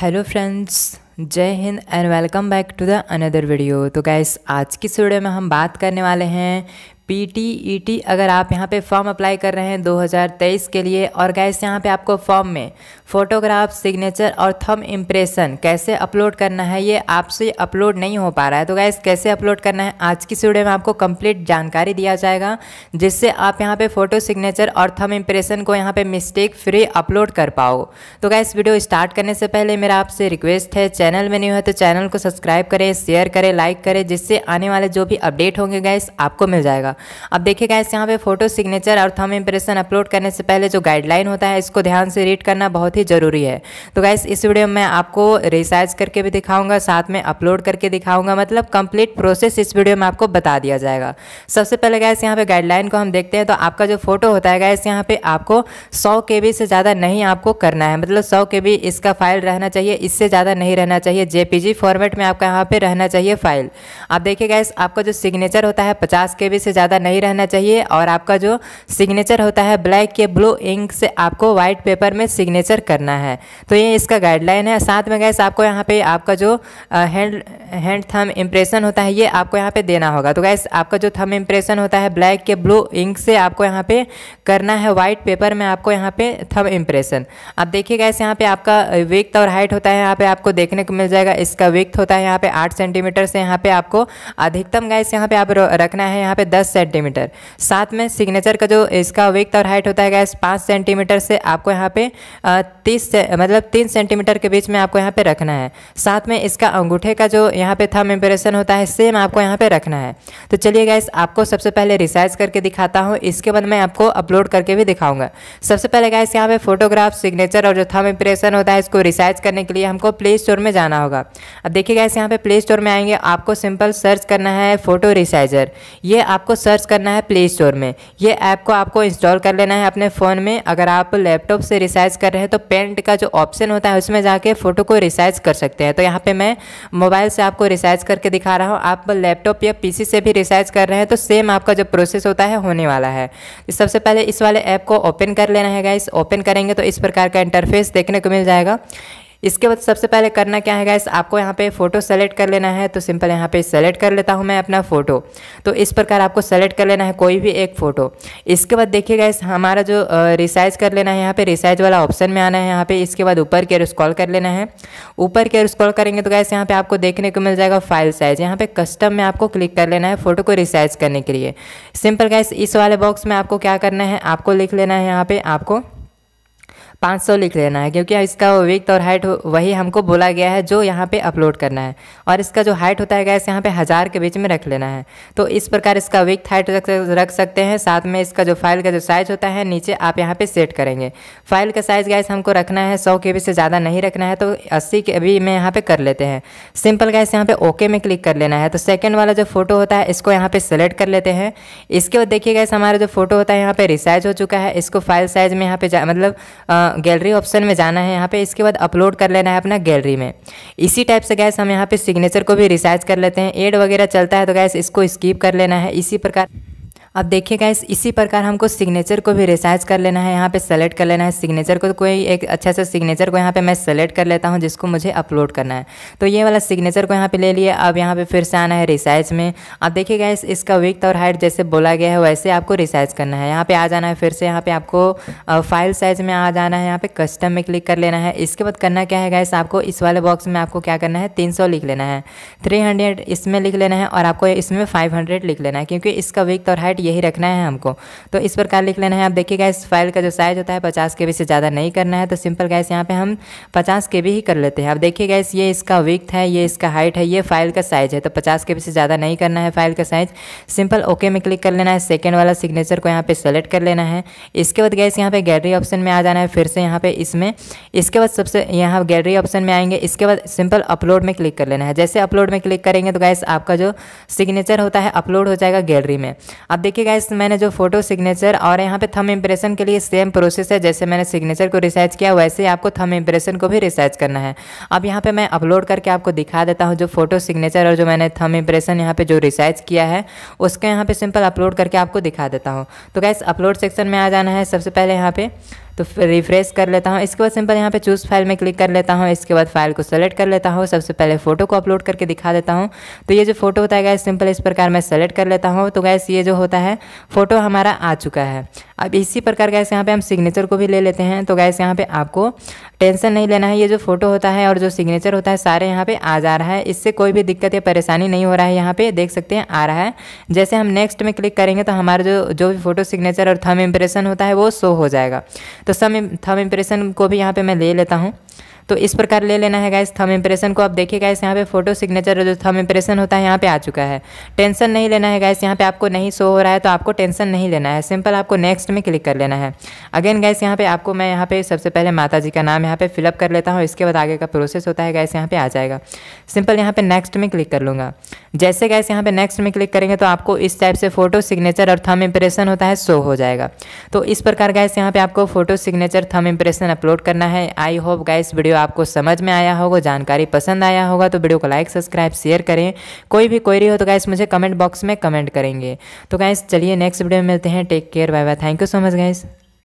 Hello friends, जय Hind and welcome back to the another video. तो guys, आज की वीडियो में हम बात करने वाले हैं PTET। अगर आप यहाँ पे फॉर्म अप्लाई कर रहे हैं 2023 के लिए, और गाइस यहाँ पे आपको फॉर्म में फ़ोटोग्राफ, सिग्नेचर और थंब इम्प्रेशन कैसे अपलोड करना है, ये आपसे अपलोड नहीं हो पा रहा है। तो गाइस कैसे अपलोड करना है, आज की वीडियो में आपको कंप्लीट जानकारी दिया जाएगा, जिससे आप यहाँ पे फ़ोटो, सिग्नेचर और थंब इम्प्रेशन को यहाँ पे मिस्टेक फ्री अपलोड कर पाओ। तो गाइस वीडियो स्टार्ट करने से पहले मेरा आपसे रिक्वेस्ट है, चैनल में न्यू है तो चैनल को सब्सक्राइब करें, शेयर करें, लाइक करें, जिससे आने वाले जो भी अपडेट होंगे गाइस आपको मिल जाएगा। अब देखिए गाइस, यहाँ पे फोटो, सिग्नेचर और थंब इम्प्रेशन अपलोड करने से पहले जो गाइडलाइन होता है, इसको ध्यान से रीड करना बहुत ही जरूरी है। तो गाइस इस वीडियो में मैं आपको रिसर्च करके भी दिखाऊंगा, साथ में अपलोड करके दिखाऊंगा, मतलब कंप्लीट प्रोसेस इस वीडियो में आपको बता दिया जाएगा। सबसे पहले गाइस यहाँ पे गाइडलाइन को हम देखते हैं। तो आपका जो फोटो होता है गाइस, यहाँ पे आपको 100 KB से ज़्यादा नहीं आपको करना है, मतलब 100 KB इसका फाइल रहना चाहिए, इससे ज़्यादा नहीं रहना चाहिए। JPG फॉर्मेट में आपका यहाँ पे रहना चाहिए फाइल। आप देखिए गाइस, आपका जो सिग्नेचर होता है 50 KB से ज़्यादा नहीं रहना चाहिए, और आपका जो सिग्नेचर होता है ब्लैक या ब्लू इंक से आपको वाइट पेपर में सिग्नेचर करना है। तो ये इसका गाइडलाइन है। साथ में गैस आपको यहाँ पे आपका जो हैंड थंब इम्प्रेशन होता है, ये आपको यहाँ पे देना होगा। तो गैस आपका जो थंब इम्प्रेशन होता है ब्लैक या ब्लू इंक से आपको यहाँ पे करना है वाइट पेपर में, आपको यहाँ पे थंब इम्प्रेशन। आप देखिए गैस, यहाँ पे आपका विड्थ और हाइट होता है, यहाँ पे आपको देखने को मिल जाएगा। इसका विड्थ होता है यहाँ पे 8 सेंटीमीटर से यहाँ पे आपको अधिकतम गैस यहाँ पे आप रखना है यहाँ पे 10 सेंटीमीटर। साथ में सिग्नेचर का जो इसका विड्थ और हाइट होता है गैस 5 सेंटीमीटर से आपको यहाँ पे 3 सेंटीमीटर के बीच में आपको यहाँ पे रखना है। साथ में इसका अंगूठे का जो यहाँ पे थंब इम्प्रेशन होता है, सेम आपको यहाँ पे रखना है। तो चलिए गैस आपको सबसे पहले रिसर्च करके दिखाता हूँ, इसके बाद मैं आपको अपलोड करके भी दिखाऊंगा। सबसे पहले गैस यहाँ पे फोटोग्राफ, सिग्नेचर और जो थंब इम्प्रेशन होता है, इसको रिसर्च करने के लिए हमको प्ले स्टोर में जाना होगा। अब देखिए गैस, यहाँ पे प्ले स्टोर में आएंगे, आपको सिंपल सर्च करना है फोटो रिसर्चर, ये आपको सर्च करना है प्ले स्टोर में। ये ऐप को आपको इंस्टॉल कर लेना है अपने फ़ोन में। अगर आप लैपटॉप से रिसर्च कर रहे हैं तो पेंट का जो ऑप्शन होता है उसमें जाके फ़ोटो को रिसर्च कर सकते हैं। तो यहाँ पे मैं मोबाइल से आपको रिसर्च करके दिखा रहा हूँ। आप लैपटॉप या पीसी से भी रिसर्च कर रहे हैं तो सेम आपका जो प्रोसेस होता है होने वाला है। सबसे पहले इस वाले ऐप को ओपन कर लेना है गाइस। ओपन करेंगे तो इस प्रकार का इंटरफेस देखने को मिल जाएगा। इसके बाद सबसे पहले करना क्या है गाइस, आपको यहाँ पे फ़ोटो सेलेक्ट कर लेना है। तो सिंपल यहाँ पे सेलेक्ट कर लेता हूँ मैं अपना फ़ोटो। तो इस प्रकार आपको सेलेक्ट कर लेना है कोई भी एक फ़ोटो। इसके बाद देखिए गाइस, हमारा जो रिसाइज कर लेना है, यहाँ पे रिसाइज वाला ऑप्शन में आना है यहाँ पे। इसके बाद ऊपर की ओर स्क्रॉल कर लेना है। ऊपर की ओर स्क्रॉल करेंगे तो गाइस यहाँ पे आपको देखने को मिल जाएगा फाइल साइज़। यहाँ पे कस्टम में आपको क्लिक कर लेना है फ़ोटो को रिसाइज करने के लिए। सिंपल गाइस इस वाले बॉक्स में आपको क्या करना है, आपको लिख लेना है यहाँ पे, आपको 500 लिख लेना है, क्योंकि इसका विड्थ और हाइट वही हमको बोला गया है जो यहाँ पे अपलोड करना है। और इसका जो हाइट होता है गैस यहाँ पे 1000 के बीच में रख लेना है। तो इस प्रकार इसका विड्थ हाइट रख सकते हैं। साथ में इसका जो फाइल का जो साइज़ होता है, नीचे आप यहाँ पे सेट करेंगे। फाइल का साइज़ गैस हमको रखना है 100 KB से ज़्यादा नहीं रखना है, तो 80 KB में यहाँ पर कर लेते हैं। सिंपल गैस यहाँ पर ओके में क्लिक कर लेना है। तो सेकेंड वाला जो फ़ोटो होता है इसको यहाँ पर सेलेक्ट कर लेते हैं। इसके बाद देखिए गैस, हमारा जो फ़ोटो होता है यहाँ पर रिसाइज हो चुका है। इसको फाइल साइज़ में यहाँ पर मतलब गैलरी ऑप्शन में जाना है यहाँ पे। इसके बाद अपलोड कर लेना है अपना गैलरी में। इसी टाइप से गैस हम यहाँ पे सिग्नेचर को भी रिसाइज कर लेते हैं। एड वगैरह चलता है तो गैस इसको स्किप कर लेना है। इसी प्रकार अब देखिए गाइस, इसी प्रकार हमको सिग्नेचर को भी रिसाइज कर लेना है। यहाँ पे सेलेक्ट कर लेना है सिग्नेचर को। तो कोई एक अच्छा सा सिग्नेचर को यहाँ पे मैं सेलेक्ट कर लेता हूँ जिसको मुझे अपलोड करना है। तो ये वाला सिग्नेचर को यहाँ पे ले लिए। अब यहाँ पे फिर से आना है रिसाइज में। अब देखिए गाइस, इसका विड्थ और हाइट जैसे बोला गया है वैसे आपको रिसाइज करना है। यहाँ पर आ जाना है फिर से, यहाँ पर आपको फाइल साइज़ में आ जाना है, यहाँ पर कस्टम में क्लिक कर लेना है। इसके बाद करना क्या है गाइस, आपको इस वाले बॉक्स में आपको क्या करना है, 300 लिख लेना है, 300 इसमें लिख लेना है, और आपको इसमें 500 लिख लेना है, क्योंकि इसका विड्थ और हाइट यही रखना है हमको। तो इस प्रकार लिख लेना है। आप देखिए गाइस, फाइल का जो साइज़ होता है 50 KB से ज़्यादा नहीं करना है, तो सिंपल गाइस यहाँ पे हम 50 KB ही कर लेते हैं। आप देखिए गाइस, ये इसका विड्थ है, ये इसका हाइट है, ये फाइल का साइज़ है, तो 50 KB से ज़्यादा नहीं करना है फाइल का साइज़। सिंपल ओके में क्लिक कर लेना है। सेकेंड वाला सिग्नेचर को यहाँ पर सेलेक्ट कर लेना है। इसके बाद गाइस यहाँ पर गैलरी ऑप्शन में आ जाना है फिर से यहाँ पर इसमें। इसके बाद सबसे यहाँ गैलरी ऑप्शन में आएंगे। इसके बाद सिंपल अपलोड में क्लिक कर लेना है। जैसे अपलोड में क्लिक करेंगे तो गाइस आपका जो सिग्नेचर होता है अपलोड हो जाएगा गैलरी में। अब देखिए गाइस, मैंने जो फोटो, सिग्नेचर और यहाँ पे थंब इम्प्रेशन के लिए सेम प्रोसेस है। जैसे मैंने सिग्नेचर को रिसर्च किया, वैसे आपको थंब इम्प्रेशन को भी रिसर्च करना है। अब यहाँ पे मैं अपलोड करके आपको दिखा देता हूँ जो फोटो, सिग्नेचर और जो मैंने थंब इम्प्रेशन यहाँ पे जो रिसर्च किया है, उसके यहाँ पे सिंपल अपलोड करके आपको दिखा देता हूँ। तो गाइस अपलोड सेक्शन में आ जाना है सबसे पहले यहाँ पे। तो रिफ्रेश कर लेता हूँ। इसके बाद सिंपल यहाँ पे चूज़ फाइल में क्लिक कर लेता हूँ। इसके बाद फाइल को सेलेक्ट कर लेता हूँ। सबसे पहले फोटो को अपलोड करके दिखा देता हूँ। तो ये जो फोटो होता है गाइस सिंपल इस प्रकार मैं सेलेक्ट कर लेता हूँ। तो गाइस ये जो होता है फोटो हमारा आ चुका है। अब इसी प्रकार गाइस यहाँ पे हम सिग्नेचर को भी ले लेते हैं। तो गाइस यहाँ पे आपको टेंशन नहीं लेना है, ये जो फोटो होता है और जो सिग्नेचर होता है सारे यहाँ पे आ जा रहा है। इससे कोई भी दिक्कत या परेशानी नहीं हो रहा है, यहाँ पे देख सकते हैं आ रहा है। जैसे हम नेक्स्ट में क्लिक करेंगे तो हमारा जो भी फोटो सिग्नेचर और थंब इम्प्रेशन होता है वो शो हो जाएगा। तो थंब इम्प्रेशन को भी यहाँ पे मैं ले लेता हूँ। तो इस प्रकार ले लेना है गाइस थंब इम्प्रेशन को। आप देखिए गाइस यहाँ पे फोटो सिग्नेचर जो थंब इम्प्रेशन होता है यहाँ पे आ चुका है। टेंशन नहीं लेना है गाइस, यहाँ पे आपको नहीं शो हो रहा है तो आपको टेंशन नहीं लेना है। सिंपल आपको नेक्स्ट में क्लिक कर लेना है। अगेन गाइस यहाँ पे आपको मैं यहाँ पे सबसे पहले माता जी का नाम यहाँ पे फिलअप कर लेता हूँ। इसके बाद आगे का प्रोसेस होता है गाइस यहाँ पे आ जाएगा। सिंपल यहाँ पे नेक्स्ट में क्लिक कर लूँगा। जैसे गाइस यहाँ पे नेक्स्ट में क्लिक करेंगे तो आपको इस टाइप से फोटो सिग्नेचर और थंब इम्प्रेशन होता है शो हो जाएगा। तो इस प्रकार गाइस यहाँ पे आपको photo signature thumb impression upload करना है। आई होप गाइस वीडियो आपको समझ में आया होगा, जानकारी पसंद आया होगा तो वीडियो को लाइक सब्सक्राइब शेयर करें। कोई भी क्वेरी हो तो गाइस मुझे कमेंट बॉक्स में कमेंट करेंगे। तो गाइस चलिए नेक्स्ट वीडियो में मिलते हैं। Take care, bye bye, thank you so much guys.